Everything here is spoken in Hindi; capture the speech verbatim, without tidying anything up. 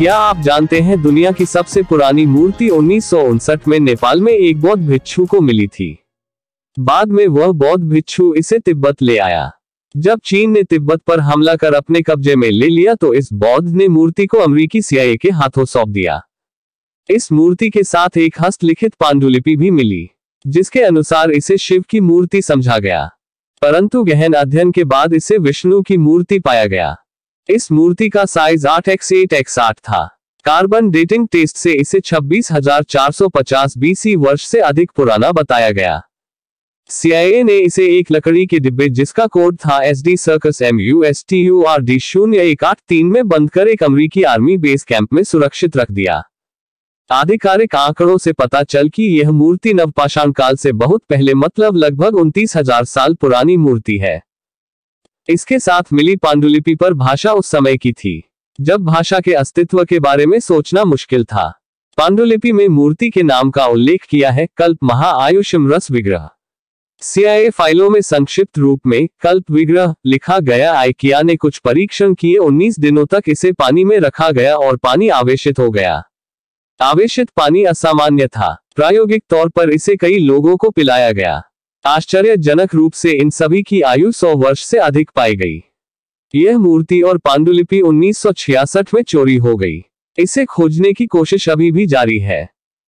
क्या आप जानते हैं दुनिया की सबसे पुरानी मूर्ति उन्नीस सौ उनसठ में नेपाल में एक बौद्ध भिक्षु को मिली थी। बाद में वह बौद्ध भिक्षु इसे तिब्बत ले आया। जब चीन ने तिब्बत पर हमला कर अपने कब्जे में ले लिया तो इस बौद्ध ने मूर्ति को अमरीकी सीआईए के हाथों सौंप दिया। इस मूर्ति के साथ एक हस्तलिखित पांडुलिपि भी मिली, जिसके अनुसार इसे शिव की मूर्ति समझा गया, परंतु गहन अध्ययन के बाद इसे विष्णु की मूर्ति पाया गया। इस मूर्ति का साइज आठ एक्स आठ एक्स आठ था। कार्बन डेटिंग टेस्ट से इसे छब्बीस हजार चार सौ पचास बीसी वर्ष से अधिक पुराना बताया गया। सीआईए ने इसे एक लकड़ी के डिब्बे जिसका कोड था एसडी सर्कस एमयूएसटीयूआरडी शून्य एक आठ तीन में बंद कर एक अमरीकी आर्मी बेस कैंप में सुरक्षित रख दिया। आधिकारिक आंकड़ों से पता चल कि यह मूर्ति नवपाषाण काल से बहुत पहले मतलब लगभग उनतीस हजार साल पुरानी मूर्ति है। इसके साथ मिली पांडुलिपि पर भाषा उस समय की थी जब भाषा के अस्तित्व के बारे में सोचना मुश्किल था। पांडुलिपि में मूर्ति के नाम का उल्लेख किया है कल्प महा-आयुषम रस विग्रह। सीआईए फाइलों में संक्षिप्त रूप में कल्प विग्रह लिखा गया। आइकिया ने कुछ परीक्षण किए। उन्नीस दिनों तक इसे पानी में रखा गया और पानी आवेशित हो गया। आवेशित पानी असामान्य था। प्रायोगिक तौर पर इसे कई लोगों को पिलाया गया। आश्चर्यजनक रूप से इन सभी की आयु सौ वर्ष से अधिक पाई गई। यह मूर्ति और पांडुलिपि उन्नीस सौ छियासठ में चोरी हो गई। इसे खोजने की कोशिश अभी भी जारी है।